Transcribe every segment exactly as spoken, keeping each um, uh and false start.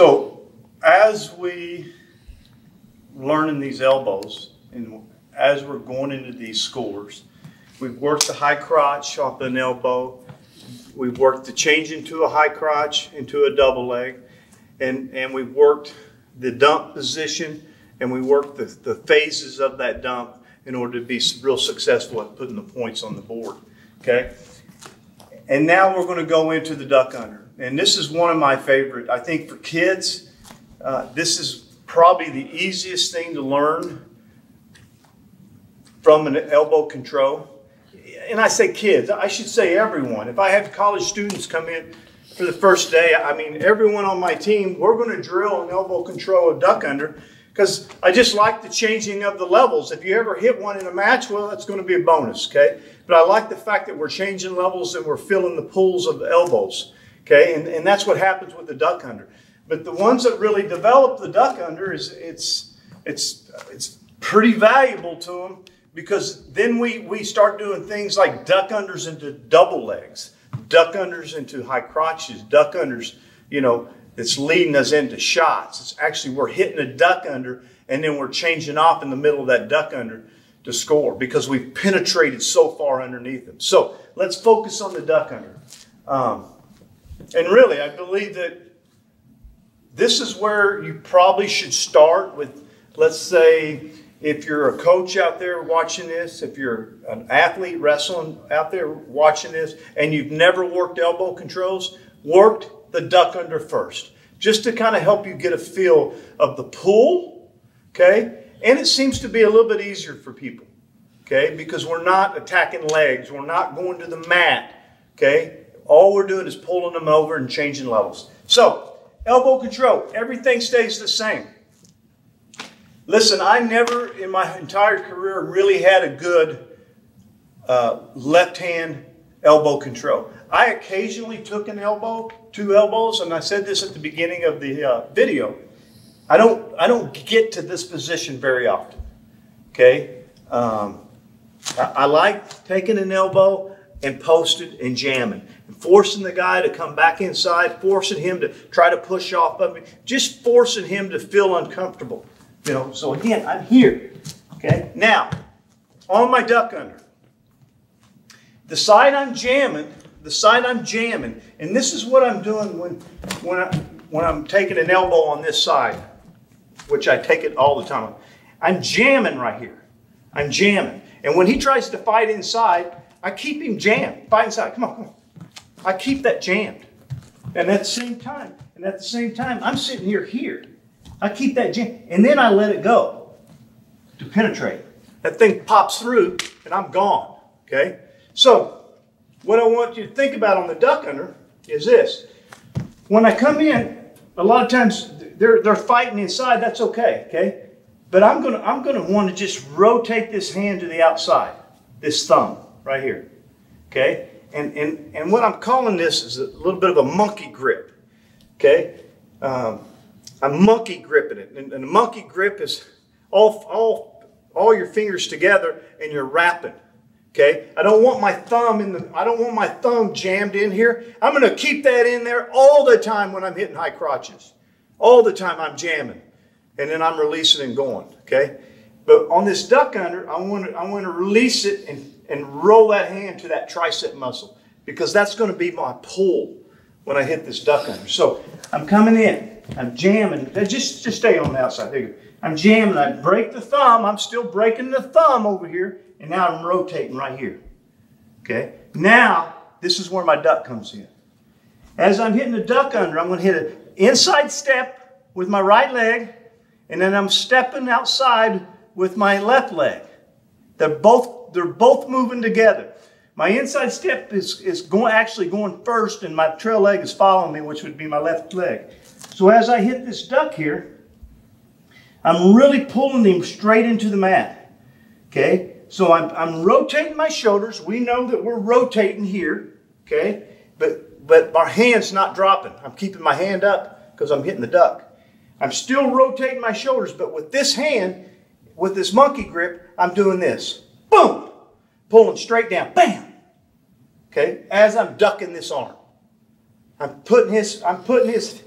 So as we learn in these elbows, and as we're going into these scores, we've worked the high crotch off an elbow. We've worked the change into a high crotch, into a double leg. And, and we've worked the dump position, and we worked the, the phases of that dump in order to be real successful at putting the points on the board, okay? And now we're gonna go into the duck under. And this is one of my favorite. I think for kids, uh, this is probably the easiest thing to learn from an elbow control. And I say kids, I should say everyone. If I have college students come in for the first day, I mean, everyone on my team, we're gonna drill an elbow control, a duck under, because I just like the changing of the levels. If you ever hit one in a match, well, that's gonna be a bonus, okay? But I like the fact that we're changing levels and we're filling the pools of the elbows. Okay, and, and that's what happens with the duck under. But the ones that really develop the duck under, is it's it's it's pretty valuable to them, because then we, we start doing things like duck unders into double legs, duck unders into high crotches, duck unders, you know, that's leading us into shots. It's actually we're hitting a duck under, and then we're changing off in the middle of that duck under to score, because we've penetrated so far underneath them. So let's focus on the duck under. Um, And really, I believe that this is where you probably should start with, let's say, if you're a coach out there watching this, if you're an athlete wrestling out there watching this, and you've never worked elbow controls, work the duck under first, just to kind of help you get a feel of the pull, okay? And it seems to be a little bit easier for people, okay? Because we're not attacking legs. We're not going to the mat, okay? All we're doing is pulling them over and changing levels. So, elbow control, everything stays the same. Listen, I never in my entire career really had a good uh, left hand elbow control. I occasionally took an elbow, two elbows, and I said this at the beginning of the uh, video. I don't, I don't get to this position very often, okay? Um, I, I like taking an elbow and posted and jamming, and forcing the guy to come back inside, forcing him to try to push off of me, just forcing him to feel uncomfortable. You know, so again, I'm here, okay? Now, on my duck under, the side I'm jamming, the side I'm jamming, and this is what I'm doing when, when, I, when I'm taking an elbow on this side, which I take it all the time. I'm jamming right here. I'm jamming. And when he tries to fight inside, I keep him jammed. Fight inside. Come on, come on. I keep that jammed. And at the same time, and at the same time, I'm sitting here, here. I keep that jammed. And then I let it go to penetrate. That thing pops through, and I'm gone, okay? So what I want you to think about on the duck under is this. When I come in, a lot of times they're, they're fighting inside. That's okay, okay? But I'm gonna, I'm gonna want to just rotate this hand to the outside, this thumb. Right here, okay? And, and, and what I'm calling this is a little bit of a monkey grip, okay? Um, I'm monkey gripping it. And, and a monkey grip is all, all, all your fingers together and you're wrapping, okay? I don't want my thumb in the, I don't want my thumb jammed in here. I'm gonna keep that in there all the time when I'm hitting high crotches. All the time I'm jamming. And then I'm releasing and going, okay? But on this duck under, I wanna, I wanna release it and and roll that hand to that tricep muscle, because that's going to be my pull when I hit this duck under. So I'm coming in, I'm jamming. Just, just stay on the outside. There you go. I'm jamming. I break the thumb. I'm still breaking the thumb over here, and now I'm rotating right here. Okay. Now this is where my duck comes in. As I'm hitting the duck under, I'm going to hit an inside step with my right leg, and then I'm stepping outside with my left leg. They're both. They're both moving together. My inside step is, is going, actually going first, and my trail leg is following me, which would be my left leg. So as I hit this duck here, I'm really pulling him straight into the mat, okay? So I'm, I'm rotating my shoulders. We know that we're rotating here, okay? But, but my hand's not dropping. I'm keeping my hand up because I'm hitting the duck. I'm still rotating my shoulders, but with this hand, with this monkey grip, I'm doing this. Boom! Pulling straight down. Bam! Okay? As I'm ducking this arm. I'm putting his, I'm putting his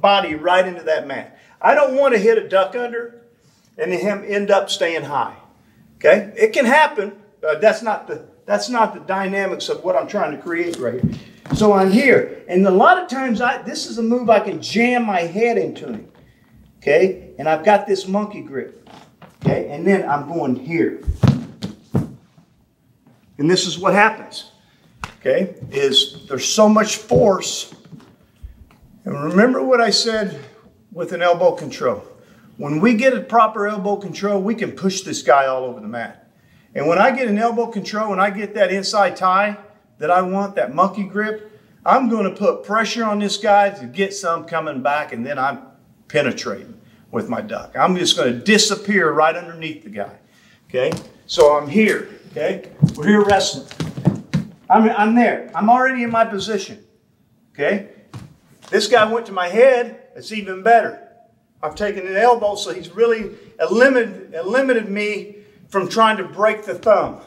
body right into that mat. I don't want to hit a duck under and him end up staying high. Okay? It can happen. Uh, that's not the that's not the dynamics of what I'm trying to create right here. So I'm here. And a lot of times I this is a move I can jam my head into him. Okay? And I've got this monkey grip. Okay? And then I'm going here. And this is what happens. Okay? Is there's so much force. And remember what I said with an elbow control. When we get a proper elbow control, we can push this guy all over the mat. And when I get an elbow control and I get that inside tie that I want, that monkey grip, I'm going to put pressure on this guy to get some coming back, and then I'm penetrating with my duck. I'm just going to disappear right underneath the guy. Okay? So I'm here. Okay? We're here wrestling. I'm, I'm there. I'm already in my position. Okay? This guy went to my head. It's even better. I've taken an elbow, so he's really eliminated, eliminated me from trying to break the thumb.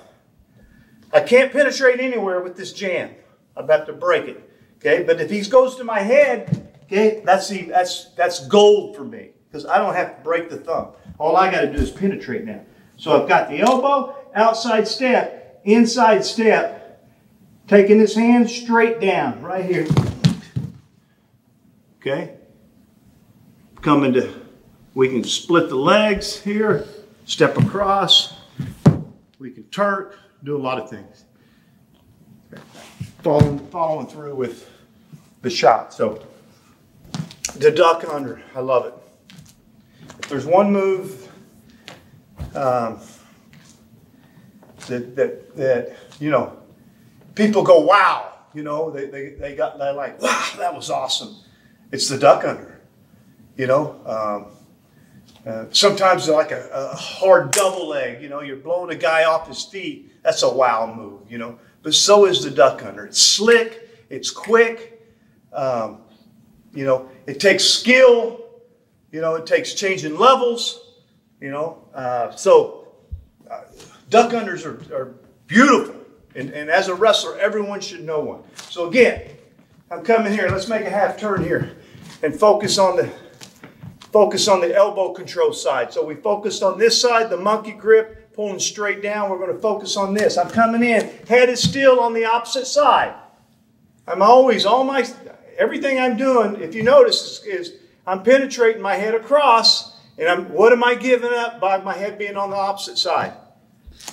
I can't penetrate anywhere with this jam. I'm about to break it. Okay, but if he goes to my head, okay, that's the, that's that's gold for me, because I don't have to break the thumb. All I got to do is penetrate now. So I've got the elbow, outside step, inside step, taking his hand straight down right here. Okay. Coming to, we can split the legs here, step across, we can Turk, do a lot of things. Following, following through with the shot. So the duck under, I love it. If there's one move um, that, that, that, you know, people go, wow, you know, they, they, they got, they're like, wow, that was awesome. It's the duck under. You know, um, uh, sometimes like a, a hard double leg, you know, you're blowing a guy off his feet. That's a wow move, you know. But so is the duck under. It's slick. It's quick. Um, you know, it takes skill. You know, it takes changing levels, you know. Uh, so uh, duck unders are, are beautiful. And, and as a wrestler, everyone should know one. So, again, I'm coming here. Let's make a half turn here and focus on the... Focus on the elbow control side. So we focused on this side, the monkey grip, pulling straight down. We're going to focus on this. I'm coming in. Head is still on the opposite side. I'm always, all my, everything I'm doing, if you notice, is, is I'm penetrating my head across. And I'm, what am I giving up by my head being on the opposite side?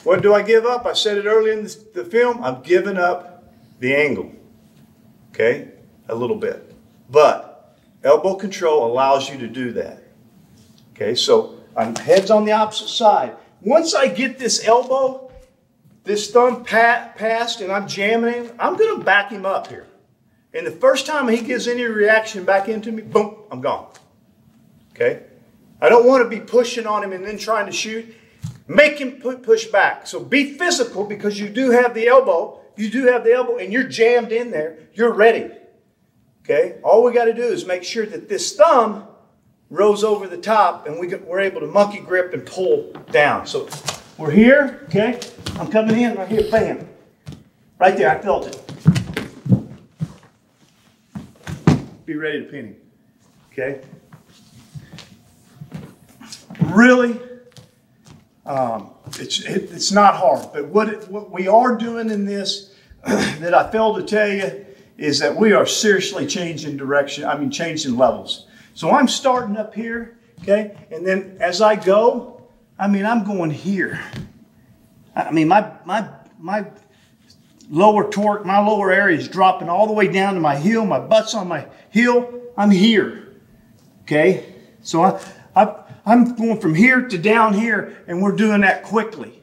What do I give up? I said it earlier in the, the film. I'm giving up the angle. Okay? A little bit. But elbow control allows you to do that. Okay, so I'm head's on the opposite side. Once I get this elbow, this thumb pat, passed, and I'm jamming him, I'm going to back him up here. And the first time he gives any reaction back into me, boom, I'm gone. Okay? I don't want to be pushing on him and then trying to shoot. Make him put, push back. So be physical, because you do have the elbow. You do have the elbow, and you're jammed in there. You're ready. Okay, all we got to do is make sure that this thumb rolls over the top, and we get, we're able to monkey grip and pull down. So we're here, okay? I'm coming in right here, bam. Right there, I felt it. Be ready to pin him, okay? Really, um, it's, it, it's not hard, but what, it, what we are doing in this that I failed to tell you is that we are seriously changing direction, I mean changing levels. So I'm starting up here, okay? And then as I go, I mean, I'm going here. I mean, my, my, my lower torque, my lower area is dropping all the way down to my heel, my butt's on my heel, I'm here, okay? So I, I, I'm going from here to down here, and we're doing that quickly,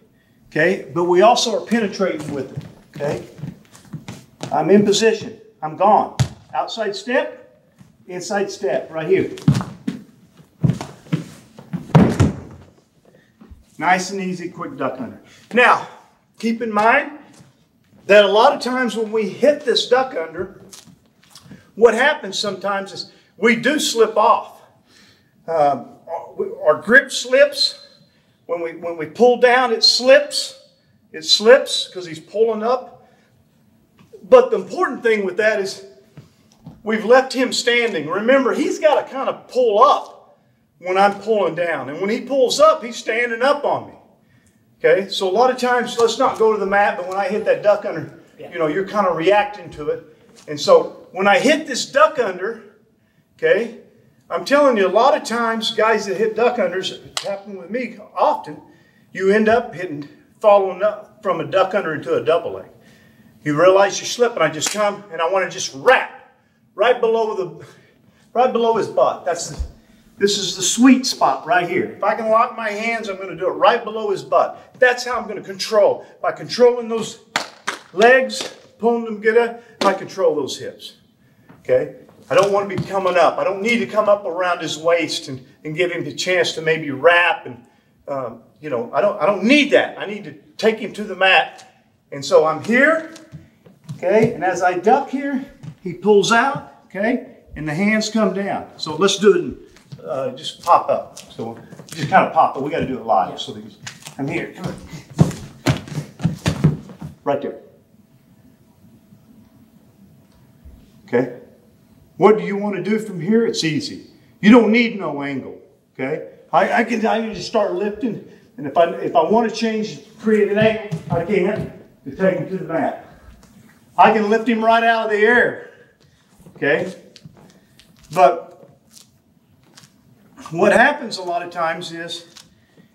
okay? But we also are penetrating with it, okay? I'm in position. I'm gone. Outside step, inside step, right here. Nice and easy, quick duck under. Now, keep in mind that a lot of times when we hit this duck under, what happens sometimes is we do slip off. Uh, our grip slips. When we, when we pull down, it slips. It slips because he's pulling up. But the important thing with that is we've left him standing. Remember, he's got to kind of pull up when I'm pulling down. And when he pulls up, he's standing up on me. Okay, so a lot of times, let's not go to the mat, but when I hit that duck under, yeah. you know, you're kind of reacting to it. And so when I hit this duck under, okay, I'm telling you, a lot of times, guys that hit duck unders, it's happened with me often, you end up hitting, following up from a duck under into a double leg. You realize you're slipping. I just come and I want to just wrap right below the, right below his butt. That's the, this is the sweet spot right here. If I can lock my hands, I'm going to do it right below his butt. That's how I'm going to control, by controlling those legs, pulling them get up. I control those hips. Okay, I don't want to be coming up. I don't need to come up around his waist and and give him the chance to maybe wrap and um, you know I don't I don't need that. I need to take him to the mat. And so I'm here, okay, and as I duck here, he pulls out, okay, and the hands come down. So let's do it and uh, just pop up. So just kind of pop up. We got to do it live. Yeah. So these, I'm here. Come on. Right there. Okay. What do you want to do from here? It's easy. You don't need no angle. Okay. I, I can I can just start lifting, and if I if I want to change, create an angle, I can. To take him to the mat. I can lift him right out of the air. Okay? But what happens a lot of times is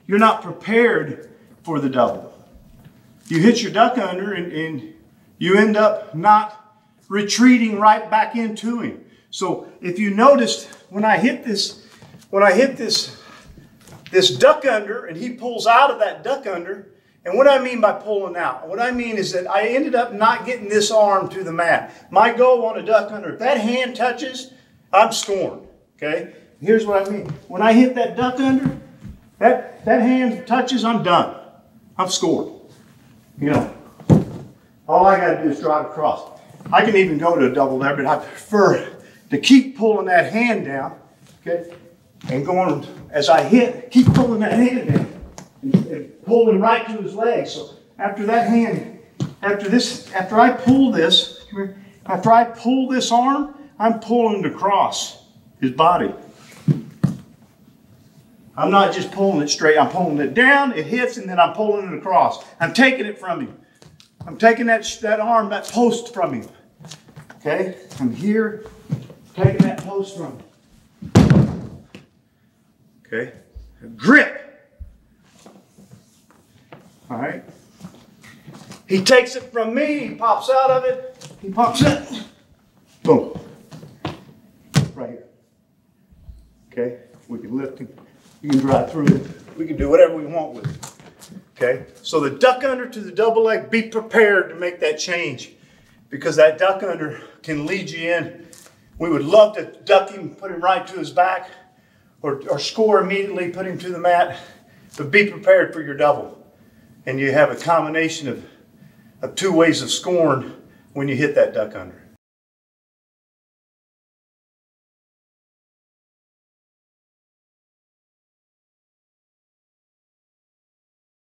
you're not prepared for the double. You hit your duck under and, and you end up not retreating right back into him. So if you noticed when I hit this, when I hit this, this duck under and he pulls out of that duck under. And what I mean by pulling out, what I mean is that I ended up not getting this arm to the mat. My goal on a duck under, if that hand touches, I'm scoring, okay? Here's what I mean. When I hit that duck under, that, that hand touches, I'm done. I'm scored. You know, all I got to do is drive across. I can even go to a double there, but I prefer to keep pulling that hand down, okay? And going, as I hit, keep pulling that hand down. And pull him right to his leg. So after that hand, after this, after I pull this, after I pull this arm, I'm pulling it across his body. I'm not just pulling it straight. I'm pulling it down, it hits, and then I'm pulling it across. I'm taking it from him. I'm taking that, that arm, that post from him. Okay? I'm here, taking that post from him. Okay? Grip. All right. He takes it from me. He pops out of it. He pops it. Boom. Right here. Okay. We can lift him. We can drive through it. We can do whatever we want with it. Okay. So the duck under to the double leg, be prepared to make that change because that duck under can lead you in. We would love to duck him, put him right to his back or, or score immediately, put him to the mat, but be prepared for your double. And you have a combination of, of two ways of scoring when you hit that duck under.